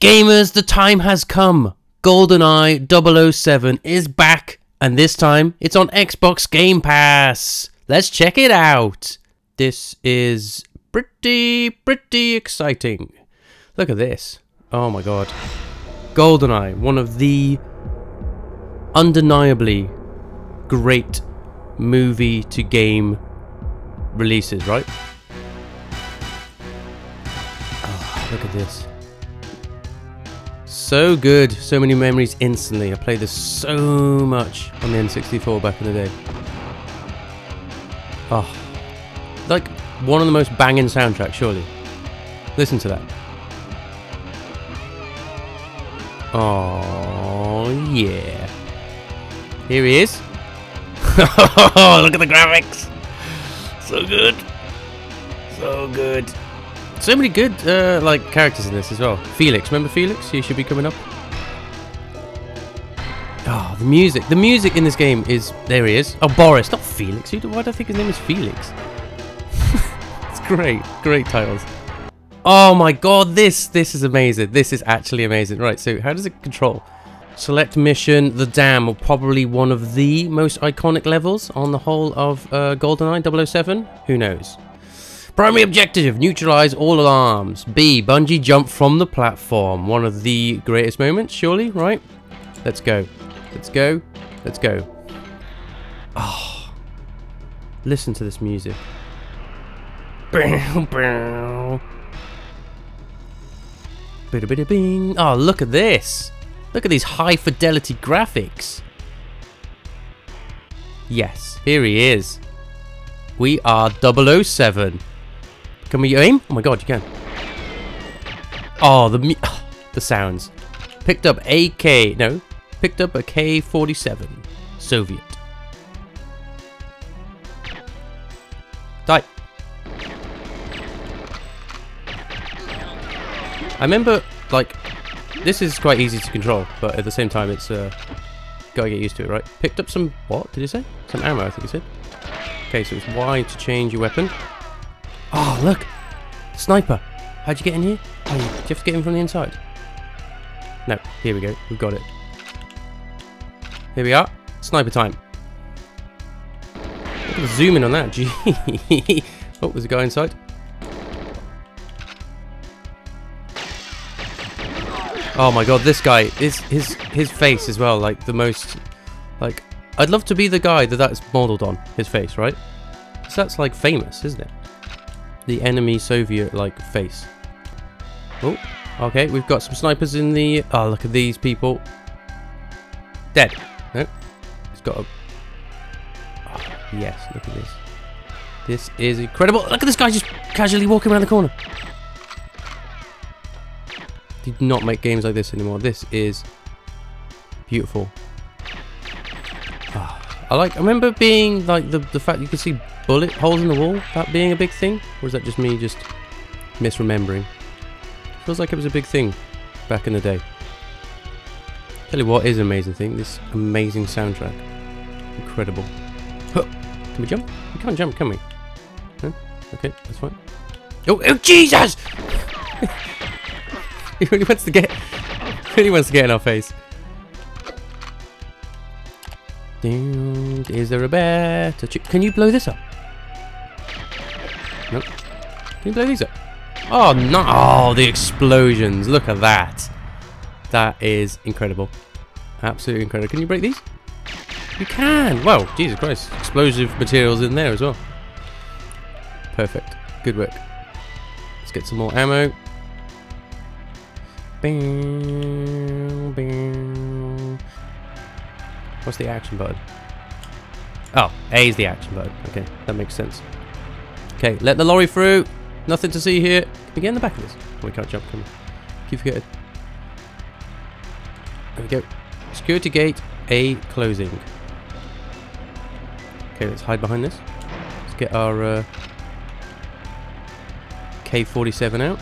Gamers, the time has come. GoldenEye 007 is back, and this time it's on Xbox Game Pass. Let's check it out. This is pretty exciting. Look at this. Oh my god. GoldenEye, one of the undeniably great movie to game releases, right? Oh, look at this. So good, so many memories instantly. I played this so much on the N64 back in the day. Oh, like one of the most banging soundtracks, surely. Listen to that. Oh yeah. Here he is. Look at the graphics. So good. So good. So many good like characters in this as well. Felix, remember Felix? He should be coming up. Oh, the music. The music in this game is... There he is. Oh, Boris, not Felix. Why do I think his name is Felix? It's great. Great titles. Oh my god, this is amazing. This is actually amazing. Right, so how does it control? Select mission. The Dam, or probably one of the most iconic levels on the whole of GoldenEye 007. Who knows? Primary objective, neutralize all alarms. B, bungee jump from the platform. One of the greatest moments, surely, right? Let's go. Let's go. Let's go. Oh, listen to this music. Bow, bow. Bada bada bing. Oh, look at this. Look at these high fidelity graphics. Yes, here he is. We are 007. Can we aim? Oh my god, you can. Oh, the sounds. Picked up a K-47. Soviet. Die. I remember, like, this is quite easy to control, but at the same time it's, gotta get used to it, right? Picked up some, what did you say? Some ammo, I think you said. Okay, so it's Y to change your weapon. Oh, look! Sniper! How'd you get in here? Oh, do you have to get in from the inside? No, here we go. We've got it. Here we are. Sniper time. Zoom in on that. Gee. Oh, there's a guy inside. Oh my god, this guy. His face as well, like the most... Like... I'd love to be the guy that's modelled on his face, right? Because that's like famous, isn't it? The enemy Soviet-like face. Oh, okay, we've got some snipers in the... Oh, look at these people. Dead. No, it's got a... Oh, yes, look at this. This is incredible. Look at this guy just casually walking around the corner. Did not make games like this anymore. This is beautiful. I remember being like the fact you could see bullet holes in the wall, that being a big thing, or is that just me just misremembering? Feels like it was a big thing back in the day. Tell you what is an amazing thing, this amazing soundtrack. Incredible. Huh. Can we jump? We can't jump, can we? Huh? Okay, that's fine. Oh Jesus! He really wants to get in our face. Is there a better... Can you blow this up? Nope. Can you blow these up? Oh, no. Oh, the explosions. Look at that. That is incredible. Absolutely incredible. Can you break these? You can. Well, Jesus Christ. Explosive materials in there as well. Perfect. Good work. Let's get some more ammo. Bing, bing. What's the action button? Oh, A is the action button. Okay, that makes sense. Okay, let the lorry through. Nothing to see here. Can we get in the back of this? Oh, we can't jump, can we? Keep forgetting. There we go. Security gate, A, closing. Okay, let's hide behind this. Let's get our K-47 out.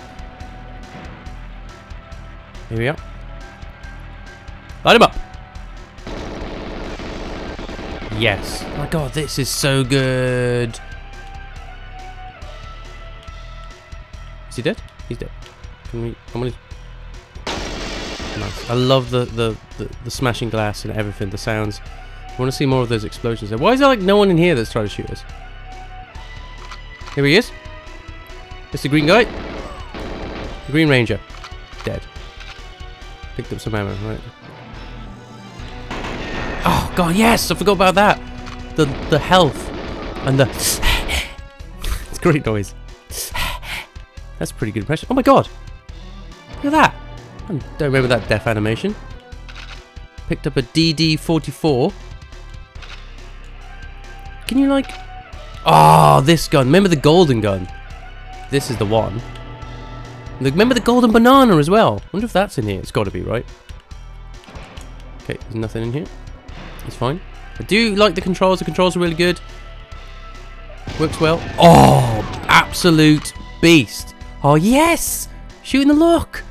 Here we are. Light him up! Yes. Oh my god, this is so good. Is he dead? He's dead. Can we... Nice. I love the smashing glass and everything, the sounds. I want to see more of those explosions there. Why is there like no one in here that's trying to shoot us? Here he is. It's the green guy. The Green Ranger. Dead. Picked up some ammo, right? Oh god, yes! I forgot about that! The health and the it's great noise. That's pretty good impression. Oh my god! Look at that! I don't remember that death animation. Picked up a DD-44. Can you like... Oh, this gun. Remember the golden gun? This is the one. Remember the golden banana as well? I wonder if that's in here. It's got to be, right? Okay, there's nothing in here. It's fine. I do like the controls. The controls are really good. Works well. Oh, absolute beast. Oh, yes! Shooting the look.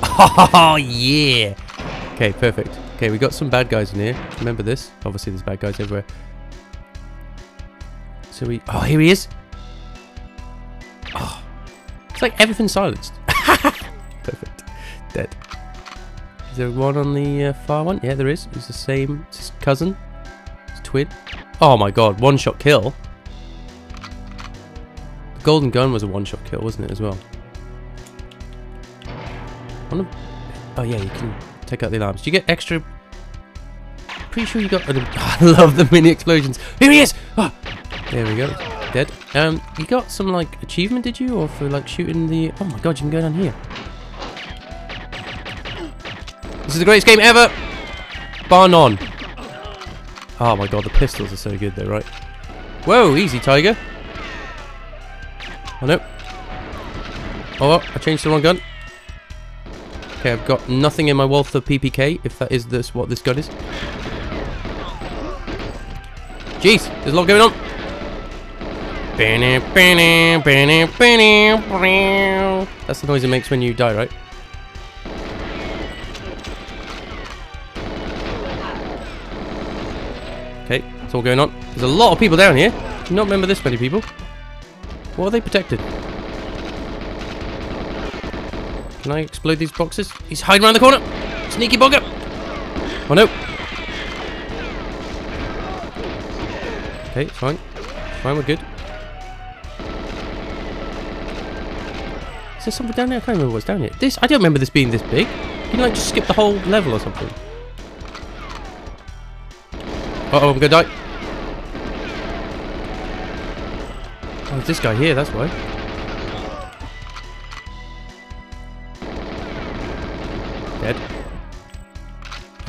Oh, yeah. Okay, perfect. Okay, we got some bad guys in here. Remember this? Obviously, there's bad guys everywhere. So we... Oh, here he is. Oh. It's like everything's silenced. Perfect. Dead. Is there one on the far one? Yeah, there is. It's the same. It's his cousin. It's twin. Oh, my God. One-shot kill. The golden gun was a one-shot kill, wasn't it, as well? Oh yeah, you can take out the alarms. Do you get extra? Pretty sure you got. I love the mini explosions. Here he is. Oh, there we go. Dead. You got some like achievement, did you, or for like shooting the? Oh my god, you can go down here. This is the greatest game ever, bar none. Oh my god, the pistols are so good though, right? Whoa, easy tiger. Oh no. Oh, I changed the wrong gun. Okay, I've got nothing in my wall for PPK, if that is this what this gun is. Jeez, there's a lot going on. That's the noise it makes when you die, right? Okay, it's all going on. There's a lot of people down here. I do not remember this many people. What are they protected? Can I explode these boxes? He's hiding around the corner! Sneaky bugger! Oh no! Okay, it's fine. It's fine, we're good. Is there something down here? I can't remember what's down here. This, I don't remember this being this big. You can like just skip the whole level or something. Uh oh, I'm gonna die. Oh, it's this guy here, that's why.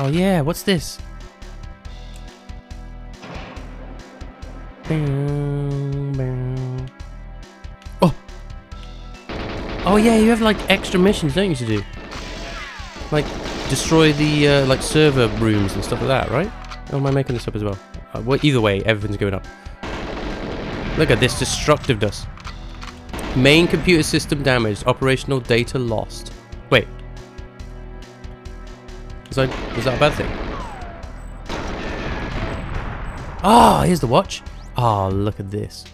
Oh yeah, what's this? Oh! Oh yeah, you have like extra missions, don't you, to do? Like, destroy the like server rooms and stuff like that, right? Or am I making this up as well? Well, either way, everything's going up. Look at this destructiveness. Main computer system damaged, operational data lost. Wait. Was that a bad thing? Ah, oh, here's the watch. Ah, oh, look at this.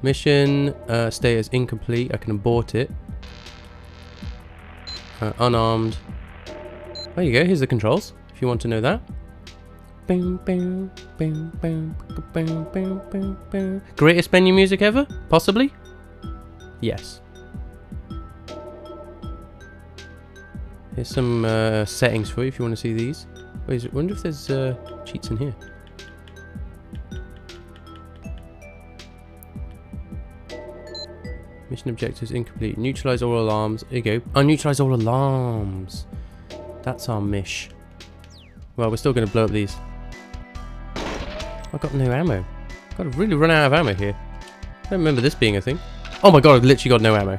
Mission status incomplete. I can abort it. Unarmed. There you go. Here's the controls. If you want to know that. Greatest menu music ever? Possibly? Yes. Here's some settings for you if you want to see these. Wait, I wonder if there's cheats in here. Mission objectives incomplete. Neutralize all alarms. There you go. Unneutralize all alarms. That's our mish. Well, we're still going to blow up these. I've got no ammo. I've really run out of ammo here. I don't remember this being a thing. Oh my god, I've literally got no ammo.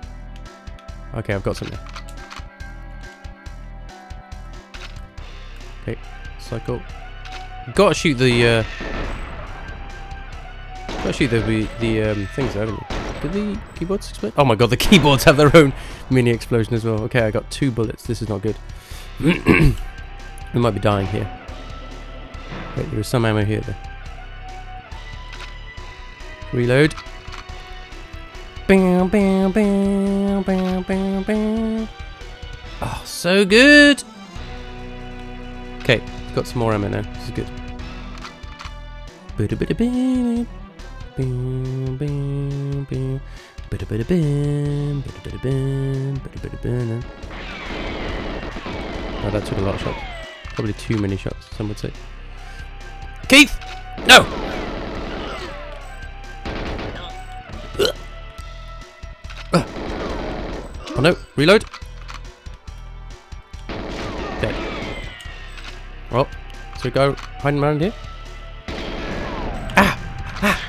Okay, I've got something. Okay, cycle. Gotta shoot the things, haven't you? Did the keyboards explode? Oh my god, the keyboards have their own mini explosion as well. Okay, I got 2 bullets. This is not good. We might be dying here. Wait, there is some ammo here though. Reload. Bam, bam, bam, bam, bam, bam. Oh, So good. Okay, got some more ammo now. This is good. Oh, that took a lot of shots. Probably too many shots, some would say. Keith! No! Oh no, reload. Dead. Well, so we go hiding around here. Ah! Ah!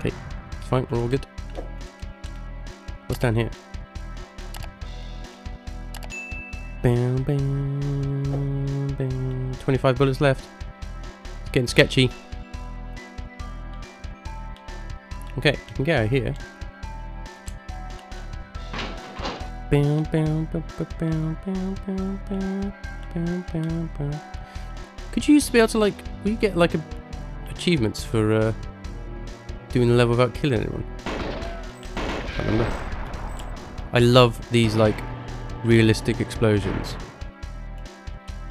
Okay, it's fine, we're all good. What's down here? Bam, bam, bam. 25 bullets left. It's getting sketchy. Okay, we can get out of here. Bam, bam, bam, bam, bam, bam, bam, bam, bam, bam. Could you used to be able to, like, we get like a achievements for doing the level without killing anyone? I remember. I love these, like, realistic explosions.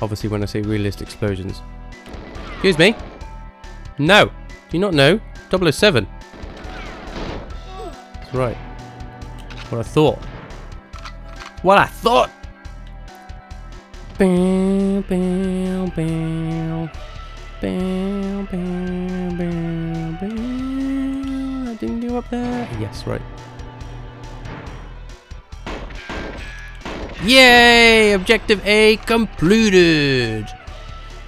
Obviously, when I say realistic explosions. Excuse me? No! Do you not know? 007. That's right. What I thought. What I thought! Bam, bam, bam. Bam, bam, bam, bam. I didn't do up there. Yes, right. Yay! Objective A completed!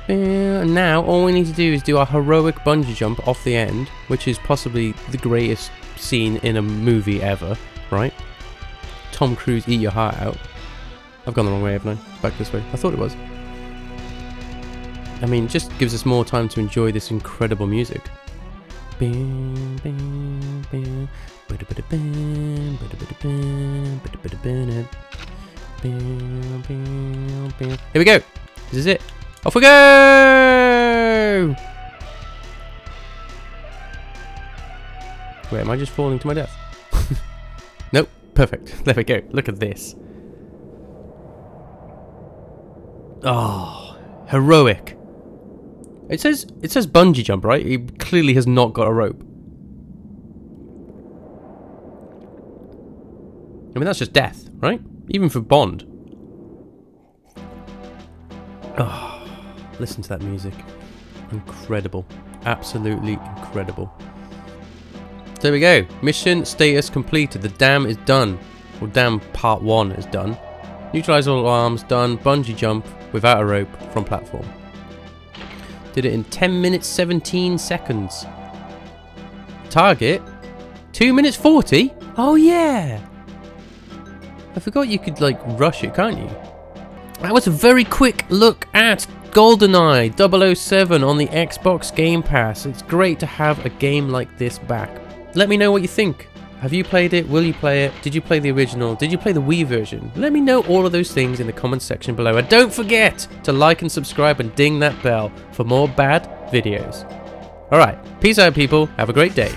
And now all we need to do is do our heroic bungee jump off the end, which is possibly the greatest scene in a movie ever, right? Tom Cruise, eat your heart out. I've gone the wrong way, haven't I? Back this way. I thought it was. I mean, it just gives us more time to enjoy this incredible music. Bam, bam, bam. Ba-da-ba-da-bam, ba-da-ba-da-bam, ba-da-ba-da-bam. Here we go! This is it! Off we go! Wait, am I just falling to my death? Nope, perfect. There we go. Look at this. Oh, heroic. It says bungee jump, right? He clearly has not got a rope. I mean, that's just death, right? Even for Bond. Oh, listen to that music. Incredible. Absolutely incredible. There we go. Mission status completed. The dam is done. Well, dam part 1 is done. Neutralize all arms, done. Bungee jump without a rope from platform. Did it in 10 minutes 17 seconds. Target? 2 minutes 40? Oh yeah! I forgot you could, like, rush it, can't you? That was a very quick look at GoldenEye 007 on the Xbox Game Pass. It's great to have a game like this back. Let me know what you think. Have you played it? Will you play it? Did you play the original? Did you play the Wii version? Let me know all of those things in the comments section below. And don't forget to like and subscribe and ding that bell for more bad videos. Alright, peace out, people. Have a great day.